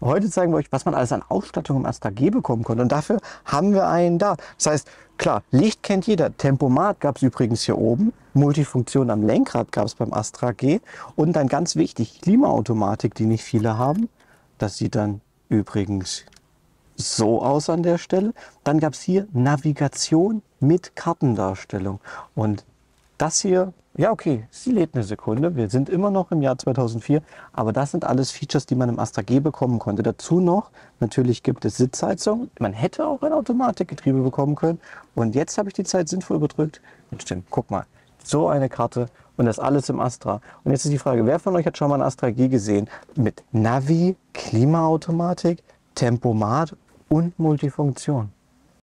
Heute zeigen wir euch, was man alles an Ausstattung im Astra G bekommen konnte. Und dafür haben wir einen da. Das heißt, klar, Licht kennt jeder. Tempomat gab es übrigens hier oben. Multifunktion am Lenkrad gab es beim Astra G. Und dann ganz wichtig, Klimaautomatik, die nicht viele haben. Das sieht dann übrigens so aus an der Stelle. Dann gab es hier Navigation mit Kartendarstellung. Und das hier, ja okay, sie lädt eine Sekunde. Wir sind immer noch im Jahr 2004, aber das sind alles Features, die man im Astra G bekommen konnte. Dazu noch, natürlich gibt es Sitzheizung. Man hätte auch ein Automatikgetriebe bekommen können. Und jetzt habe ich die Zeit sinnvoll überbrückt. Und stimmt, guck mal, so eine Karte und das alles im Astra. Und jetzt ist die Frage, wer von euch hat schon mal ein Astra G gesehen? Mit Navi, Klimaautomatik, Tempomat und Multifunktion.